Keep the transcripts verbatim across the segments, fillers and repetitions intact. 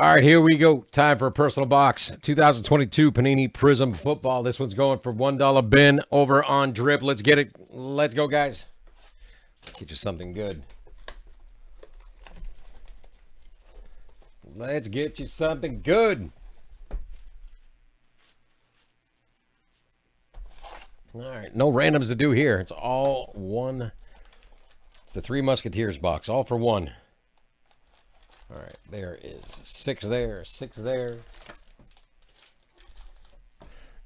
All right, here we go. Time for a personal box. twenty twenty-two Panini Prism Football. This one's going for one dollar bin over on Drip. Let's get it. Let's go, guys. Get you something good. Let's get you something good. All right, no randoms to do here. It's all one. It's the Three Musketeers box, all for one. All right, there is six there, six there.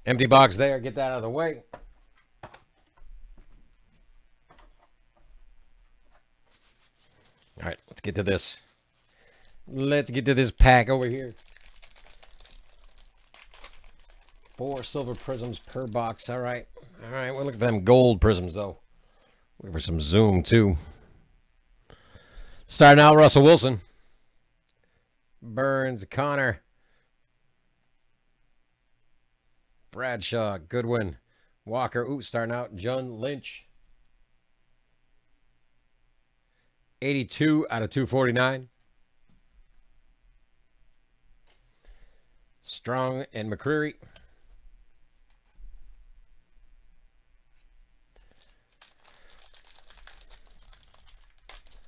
Empty box there, get that out of the way. All right, let's get to this. Let's get to this pack over here. Four silver prisms per box, all right. All right, we'll look at them gold prisms, though. Look for some zoom, too. Starting out, Russell Wilson. Burns, Connor, Bradshaw, Goodwin, Walker. Ooh, starting out, John Lynch. eighty-two out of two forty-nine. Strong and McCreary.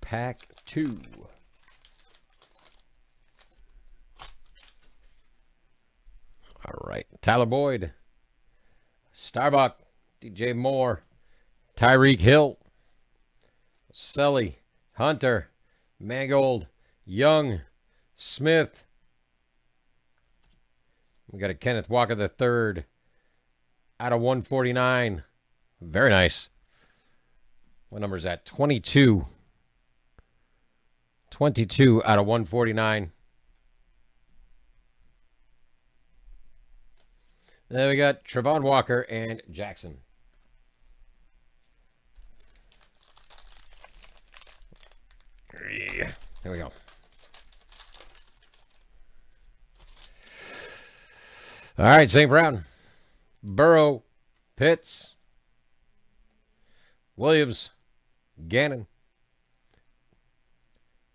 Pack two. All right, Tyler Boyd, Starbuck, D J Moore, Tyreek Hill, Selly, Hunter, Mangold, Young, Smith. We got a Kenneth Walker the third out of one forty-nine. Very nice. What number is that? twenty-two. twenty-two out of one forty-nine. Then we got Trevon Walker and Jackson. There we go. All right, Saint Brown. Burrow, Pitts, Williams, Gannon.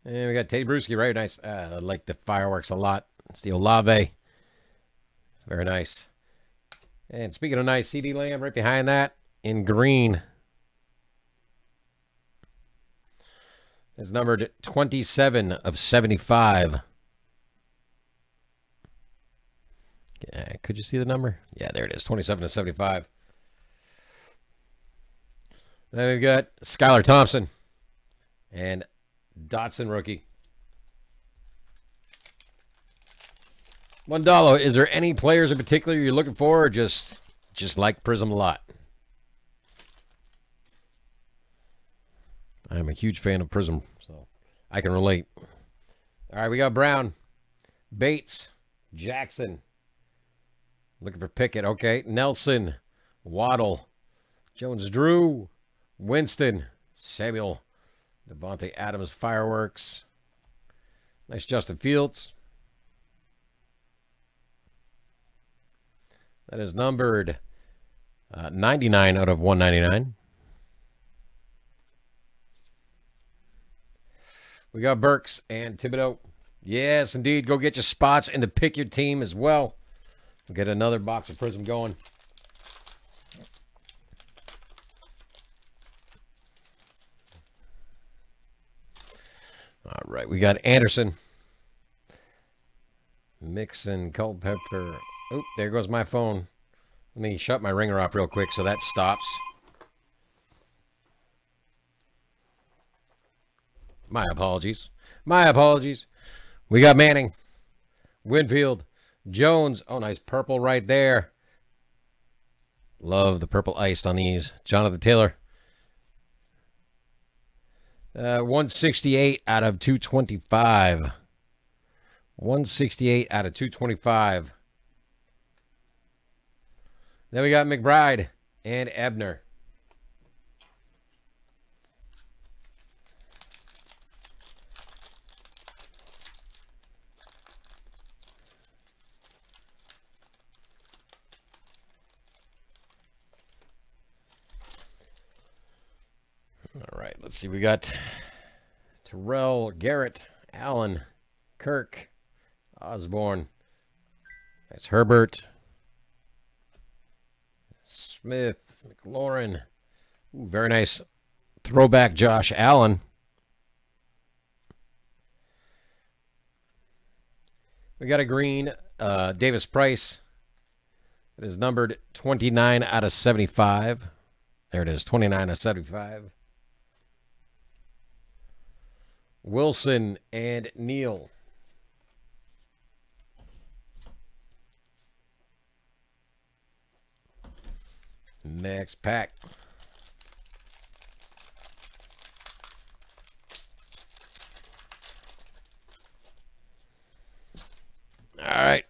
And we got Teddy Bruschi, right? Nice. Uh, I like the fireworks a lot. It's the Olave. Very nice. And speaking of nice, C D Lamb right behind that in green. It's numbered twenty-seven of seventy-five. Yeah, could you see the number? Yeah, there it is, twenty-seven of seventy-five. Then we've got Skylar Thompson and Dotson rookie. One dollar. Is there any players in particular you're looking for, or just just like Prism a lot? I'm a huge fan of Prism, so I can relate. All right, we got Brown, Bates, Jackson. Looking for Pickett. Okay, Nelson, Waddle, Jones-Drew, Winston, Samuel, Devontae Adams, fireworks. Nice Justin Fields. That is numbered uh, ninety-nine out of one ninety-nine. We got Burks and Thibodeau. Yes, indeed. Go get your spots and to pick your team as well. We'll get another box of Prism going. All right. We got Anderson. Mixon, Culpepper. Oh, there goes my phone. Let me shut my ringer off real quick so that stops. My apologies. My apologies. We got Manning, Winfield, Jones. Oh, nice purple right there. Love the purple ice on these. Jonathan Taylor. Uh, one sixty-eight out of two twenty-five. one sixty-eight out of two twenty-five. Then we got McBride and Ebner. All right, let's see. We got Terrell, Garrett, Allen, Kirk, Osborne. That's Herbert. Smith, McLaurin. Ooh, very nice throwback Josh Allen. We got a green uh, Davis Price. It is numbered twenty-nine out of seventy-five. There it is, twenty-nine out of seventy-five. Wilson and Neal. Next pack. All right.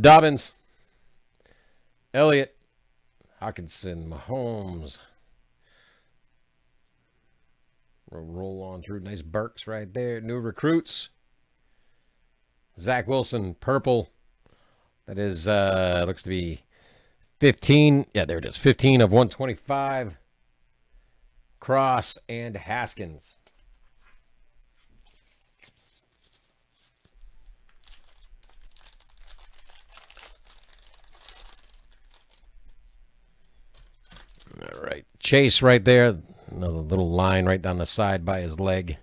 Dobbins. Elliott. Hockenson. Mahomes. We'll roll on through. Nice Burks right there. New recruits. Zach Wilson. Purple. That is, uh, looks to be fifteen. Yeah, there it is. fifteen of one twenty-five. Cross and Haskins. All right. Chase right there. Another little line right down the side by his leg.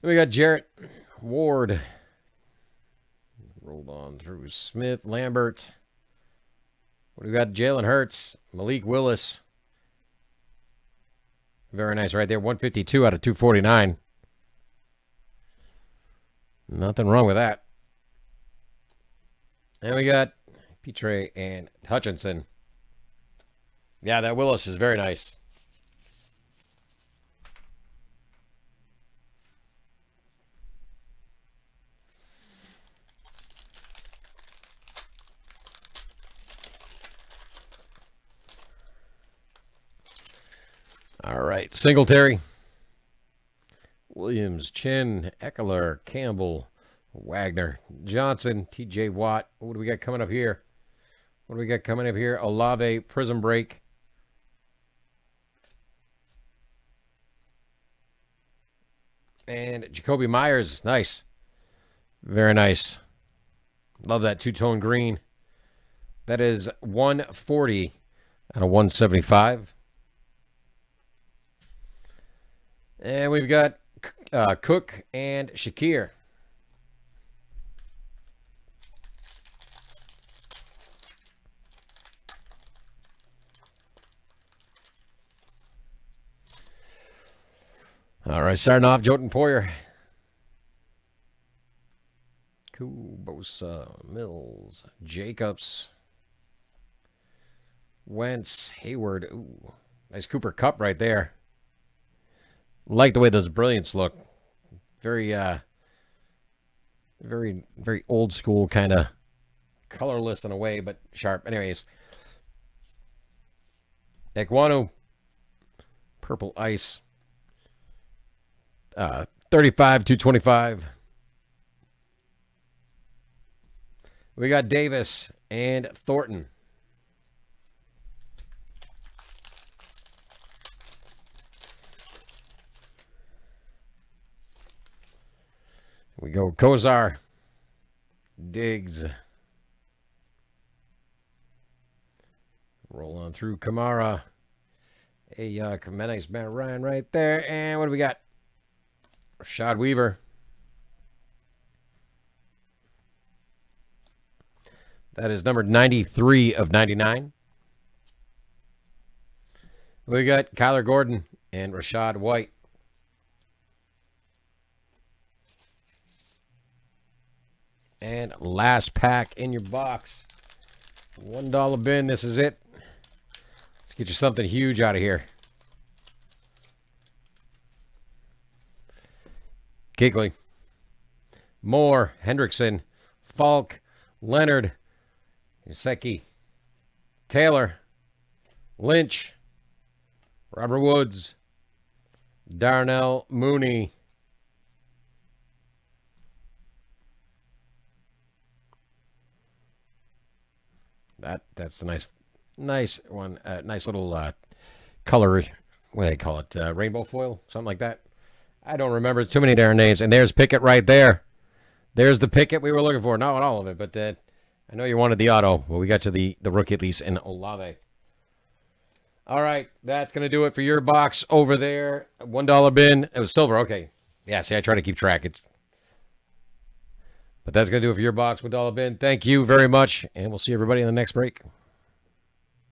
Then we got Jarrett Ward. Rolled on through Smith, Lambert. What do we got? Jalen Hurts, Malik Willis. Very nice right there. one fifty-two out of two forty-nine. Nothing wrong with that. And we got Petre and Hutchinson. Yeah, that Willis is very nice. All right, Singletary, Williams, Chin, Eckler, Campbell, Wagner, Johnson, T J Watt. What do we got coming up here? What do we got coming up here? Olave, Prism Break. And Jacoby Myers, nice. Very nice. Love that two-tone green. That is one forty out of one seventy-five. And we've got uh, Cook and Shakir. All right, starting off, Jordan Poyer. Kubosa, Mills, Jacobs, Wentz, Hayward. Ooh, nice Cooper Kupp right there. Like the way those brilliants look. Very, uh, very, very old school, kind of colorless in a way, but sharp. Anyways, Ekwonu, Purple Ice, uh, thirty-five, two twenty-five. We got Davis and Thornton. We go Kozar, Diggs. Roll on through Kamara. Hey, uh, Jimenez, Matt Ryan right there. And what do we got? Rashad Weaver. That is number ninety-three of ninety-nine. We got Kyler Gordon and Rashad White. And last pack in your box. one dollar bin. This is it. Let's get you something huge out of here. Kuechly. Moore. Hendrickson. Falk. Leonard. Gesicki. Taylor. Lynch. Robert Woods. Darnell Mooney. That, that's a nice, nice one. Uh, nice little uh, color, what do they call it? Uh, rainbow foil, something like that. I don't remember too many darn names. And there's Pickett right there. There's the Pickett we were looking for. Not all of it, but uh, I know you wanted the auto. Well, we got you the, the rookie at least in Olave. All right, that's going to do it for your box over there. one dollar bin. It was silver. Okay. Yeah, see, I try to keep track. It's... But that's going to do it for your box, one dollar bin. Thank you very much, and we'll see everybody in the next break.